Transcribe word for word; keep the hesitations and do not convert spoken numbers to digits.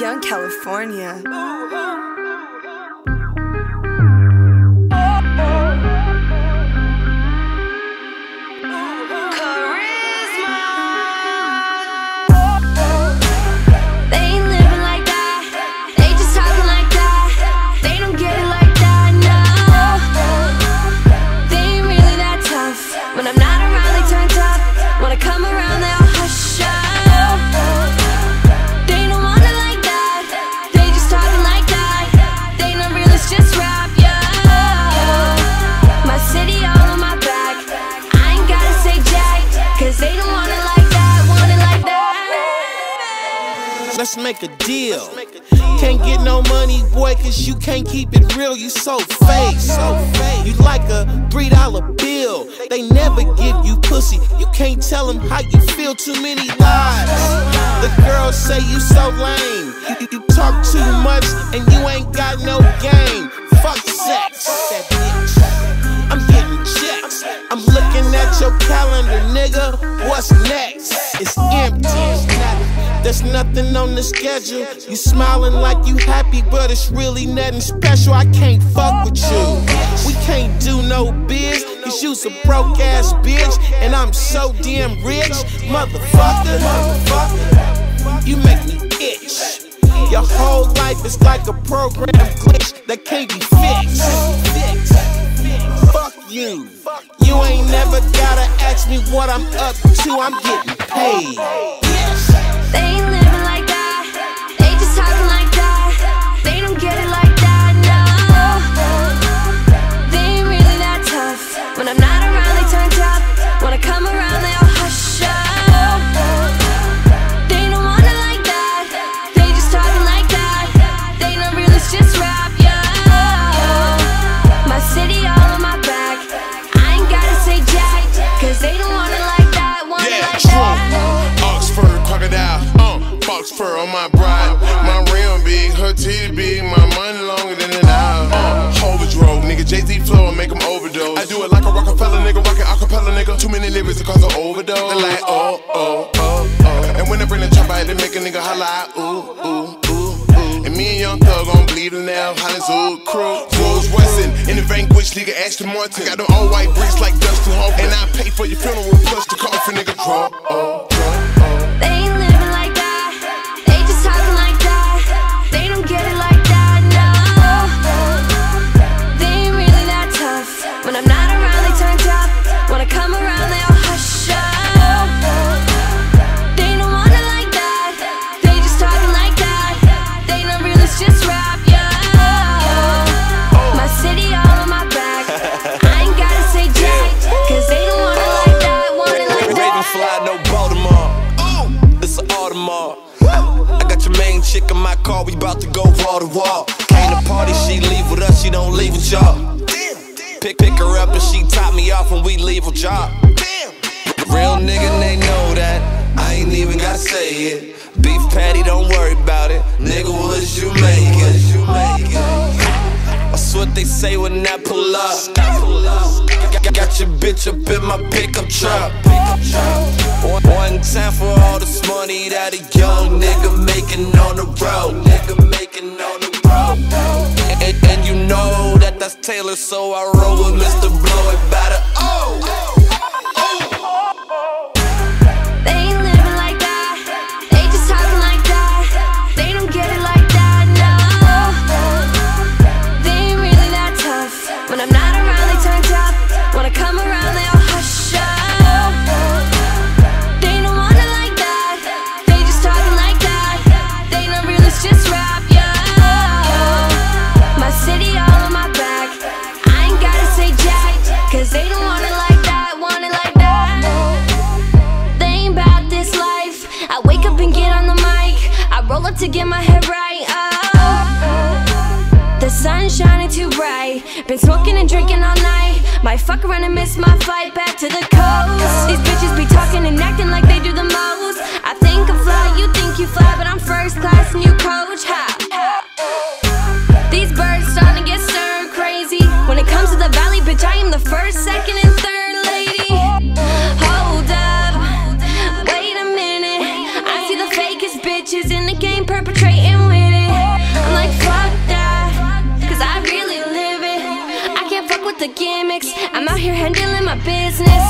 Young California. Let's make a deal. Can't get no money, boy, cause you can't keep it real. You so fake, so fake. You like a three dollar bill. They never give you pussy. You can't tell them how you feel. Too many lies. The girls say you so lame. You, you talk too much and you ain't got no game. Fuck sex. I'm getting checks. I'm looking at your calendar, nigga. What's next? It's empty. It's not. There's nothing on the schedule. You smiling like you happy, but it's really nothing special. I can't fuck with you. We can't do no biz, cause you's a broke ass bitch, and I'm so damn rich. Motherfucker, motherfucker, you make me itch. Your whole life is like a program glitch that can't be fixed. Fuck you. You ain't never gotta ask me what I'm up to. I'm getting paid. They ain't living like that, they just talking like that. They don't get it like that, no. They ain't really that tough. When I'm not around, they turn tough. When I come around, they all hush up. They don't want it like that, they just talking like that. They don't really just rap, yo. My city all on my back, I ain't gotta say jack, cause they don't want it like that, want yeah, it like Trump. That Oxford crocodile. Fox fur on my bride, my rim big, her titty big, my money longer than an hour. Uh, hold the drove, nigga, Jay Z flow and make him overdose. I do it like a Rockefeller nigga, rockin' acapella nigga. Too many lyrics to cause an overdose. They're like, oh, oh, oh, oh. And when I bring the chopper, I had to make a nigga holla, ooh, ooh, ooh, ooh. And me and Young Thug gon' bleed him now, Hollis, ooh, crew. Jules Weston, in the vanquish, nigga, Ashton Martin. I got them all white bricks like Dustin Hoffman. And I pay for your funeral, plus the coffin, nigga, draw, oh, oh. I got your main chick in my car, we bout to go wall to wall. Came to party, she leave with us, she don't leave with y'all. Pick pick her up and she top me off when we leave a job. Real nigga, they know that, I ain't even gotta say it. Beef patty, don't worry about it, nigga, what you making? That's what they say when I pull up. Got your bitch up in my pickup truck. One time for all this money that a young nigga making on the road. Nigga making on the road. And, and you know that that's Taylor, so I roll with Mister Blow it by the O. To get my head right, oh. The sun's shining too bright. Been smoking and drinking all night. Might fuck around and miss my flight back to the coast. These bitches be talking and acting like they do the most. I think I'm fly, you think you fly, but I'm first class and you coach, ha. These birds starting to get stirred crazy. When it comes to the valley, bitch, I am the first, second, and third. Bitches in the game perpetrating. business.